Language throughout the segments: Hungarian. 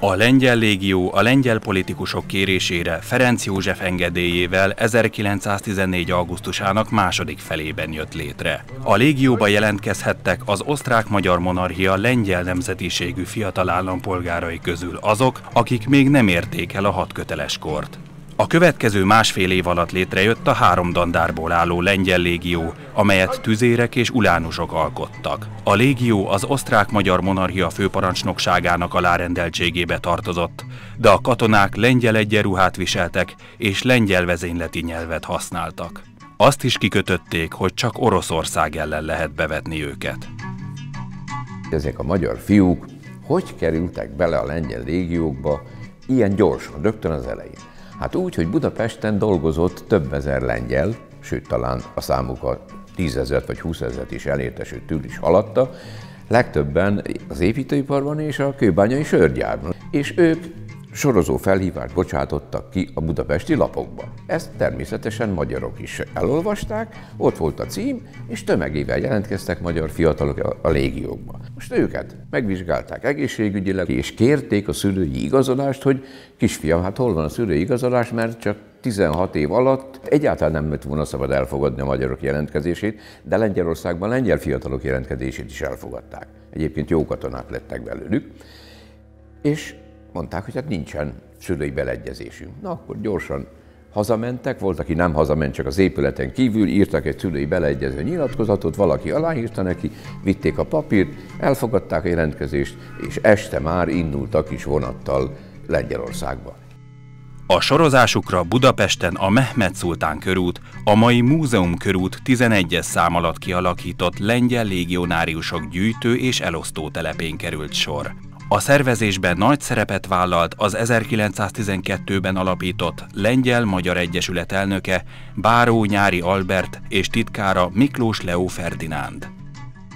A lengyel légió a lengyel politikusok kérésére Ferenc József engedélyével 1914. augusztusának második felében jött létre. A légióba jelentkezhettek az Osztrák-Magyar Monarchia lengyel nemzetiségű fiatal állampolgárai közül azok, akik még nem érték el a hadköteles kort. A következő másfél év alatt létrejött a 3 dandárból álló lengyel légió, amelyet tüzérek és ulánusok alkottak. A légió az Osztrák-Magyar Monarchia főparancsnokságának alárendeltségébe tartozott, de a katonák lengyel egyenruhát viseltek és lengyel vezényleti nyelvet használtak. Azt is kikötötték, hogy csak Oroszország ellen lehet bevetni őket. Ezek a magyar fiúk hogy kerültek bele a lengyel légiókba ilyen gyorsan, rögtön az elején? Hát úgy, hogy Budapesten dolgozott több ezer lengyel, sőt talán a számuk a 10 ezret vagy 20 ezret is elérte, sőt túl is haladta, legtöbben az építőiparban és a kőbányai sörgyárban. És ők sorozó felhívást bocsátottak ki a budapesti lapokba. Ezt természetesen magyarok is elolvasták, ott volt a cím, és tömegével jelentkeztek magyar fiatalok a légiókba. Most őket megvizsgálták egészségügyileg, és kérték a szülői igazolást, hogy kisfiam, hát hol van a szülői igazolás, mert csak 16 év alatt egyáltalán nem lett volna szabad elfogadni a magyarok jelentkezését, de Lengyelországban lengyel fiatalok jelentkezését is elfogadták. Egyébként jó katonák lettek belőlük, és mondták, hogy hát nincsen szülői beleegyezésünk. Na, akkor gyorsan hazamentek, volt, aki nem hazament, csak az épületen kívül, írtak egy szülői beleegyező nyilatkozatot, valaki aláírta neki, vitték a papírt, elfogadták a jelentkezést, és este már indultak kis vonattal Lengyelországba. A sorozásukra Budapesten a Mehmed Szultán körút, a mai Múzeum körút 11-es szám alatt kialakított lengyel légionáriusok gyűjtő és elosztó telepén került sor. A szervezésben nagy szerepet vállalt az 1912-ben alapított Lengyel-Magyar Egyesület elnöke Báró Nyári Albert és titkára Miklós Leó Ferdinánd.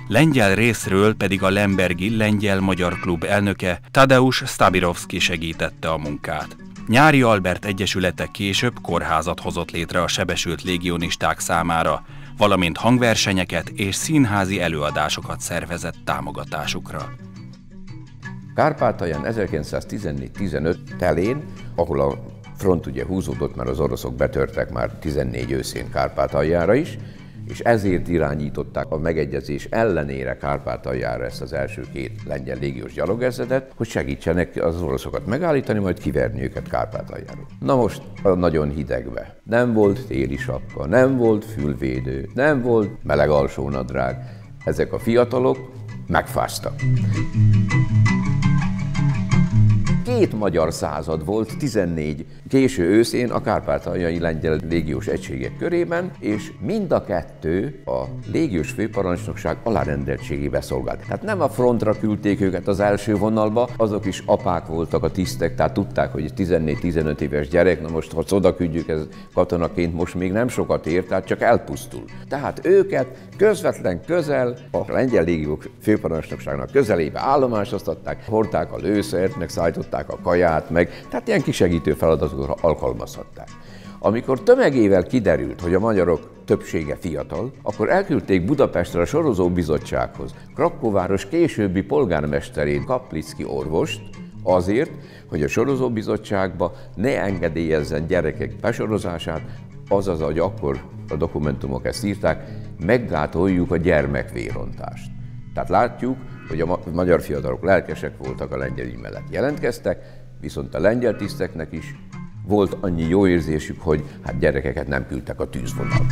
Lengyel részről pedig a lembergi Lengyel-Magyar Klub elnöke Tadeusz Stabinovszki segítette a munkát. Nyári Albert egyesülete később kórházat hozott létre a sebesült légionisták számára, valamint hangversenyeket és színházi előadásokat szervezett támogatásukra. Kárpátalján 1914-15 telén, ahol a front ugye húzódott, mert az oroszok betörtek már 14 őszén Kárpátaljára is, és ezért irányították a megegyezés ellenére Kárpátaljára ezt az első 2 lengyel légiós gyalogezredet, hogy segítsenek az oroszokat megállítani, majd kiverni őket Kárpátaljáról. Na most nagyon hidegbe. Nem volt téli sapka, nem volt fülvédő, nem volt meleg alsónadrág. Ezek a fiatalok megfáztak. 2 magyar század volt 14 késő őszén a kárpátaljai lengyel légiós egységek körében, és mind a 2 a légiós főparancsnokság alárendeltségébe szolgált. Tehát nem a frontra küldték őket az első vonalba, azok is apák voltak a tisztek, tehát tudták, hogy 14-15 éves gyerek, na most ha oda küldjük, ez katonaként most még nem sokat ér, tehát csak elpusztul. Tehát őket közvetlen közel a lengyel légiós főparancsnokságnak közelébe állomásoztatták, hordták a lőszert, meg szállították a kaját meg, tehát ilyen kisegítő feladatokra alkalmazhatták. Amikor tömegével kiderült, hogy a magyarok többsége fiatal, akkor elküldték Budapestre a sorozó bizottsághoz Krakkóváros későbbi polgármesterét, Kaplicki orvost, azért, hogy a sorozó bizottságba ne engedélyezzen gyerekek besorozását, azaz, ahogy akkor a dokumentumok ezt írták, meggátoljuk a gyermekvérontást. Tehát látjuk, hogy a magyar fiatalok lelkesek voltak, a lengyel mellett jelentkeztek, viszont a lengyel tiszteknek is volt annyi jó érzésük, hogy hát gyerekeket nem küldtek a tűzvonalba.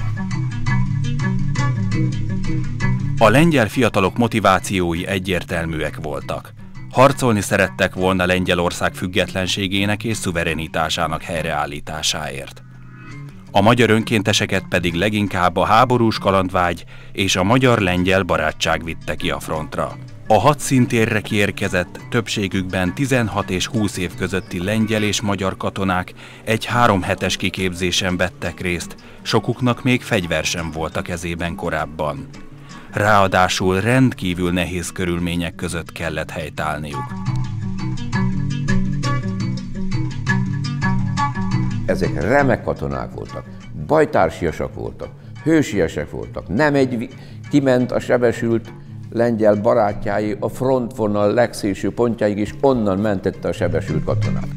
A lengyel fiatalok motivációi egyértelműek voltak. Harcolni szerettek volna Lengyelország függetlenségének és szuverenitásának helyreállításáért. A magyar önkénteseket pedig leginkább a háborús kalandvágy és a magyar-lengyel barátság vitte ki a frontra. A 6 szintérre kiérkezett, többségükben 16 és 20 év közötti lengyel és magyar katonák egy 3 hetes kiképzésen vettek részt, sokuknak még fegyver sem volt a kezében korábban. Ráadásul rendkívül nehéz körülmények között kellett helytállniuk. Ezek remek katonák voltak, bajtársiasak voltak, hősiesek voltak, nem egy kiment a sebesült lengyel barátjái a frontvonal legszélső pontjáig, és onnan mentette a sebesült katonát.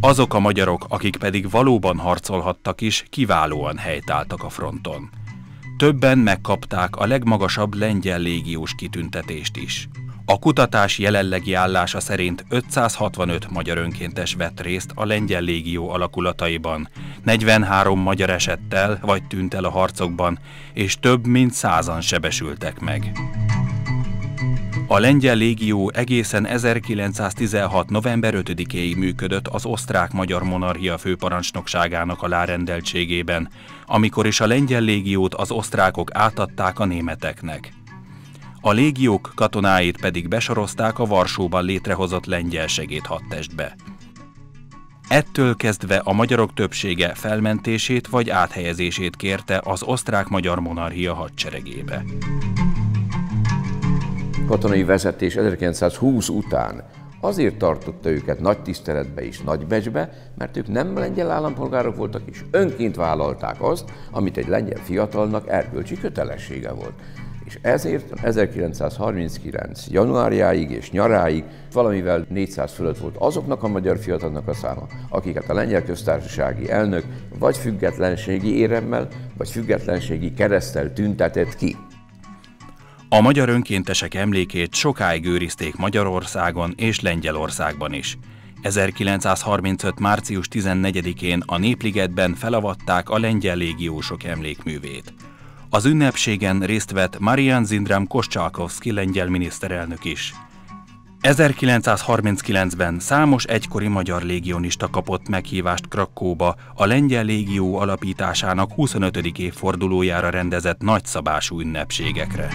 Azok a magyarok, akik pedig valóban harcolhattak is, kiválóan helytálltak a fronton. Többen megkapták a legmagasabb lengyel légiós kitüntetést is. A kutatás jelenlegi állása szerint 565 magyar önkéntes vett részt a lengyel légió alakulataiban, 43 magyar esett el vagy tűnt el a harcokban, és több mint 100-an sebesültek meg. A lengyel légió egészen 1916. november 5-éig működött az Osztrák-Magyar Monarchia főparancsnokságának alárendeltségében, amikor is a lengyel légiót az osztrákok átadták a németeknek. A légiók katonáit pedig besorozták a Varsóban létrehozott lengyel segédhadtestbe. Ettől kezdve a magyarok többsége felmentését vagy áthelyezését kérte az Osztrák-Magyar Monarchia hadseregébe. Katonai vezetés 1920 után azért tartotta őket nagy tiszteletbe és nagy becsbe, mert ők nem lengyel állampolgárok voltak, és önként vállalták azt, amit egy lengyel fiatalnak erkölcsi kötelessége volt. És ezért 1939. januárjáig és nyaráig valamivel 400 fölött volt azoknak a magyar fiatalnak a száma, akiket a lengyel köztársasági elnök vagy függetlenségi éremmel, vagy függetlenségi kereszttel tüntetett ki. A magyar önkéntesek emlékét sokáig őrizték Magyarországon és Lengyelországban is. 1935. március 14-én a Népligetben felavatták a lengyel légiósok emlékművét. Az ünnepségen részt vett Marian Zindram-Kościałkowski lengyel miniszterelnök is. 1939-ben számos egykori magyar légionista kapott meghívást Krakkóba a lengyel légió alapításának 25. évfordulójára rendezett nagyszabású ünnepségekre.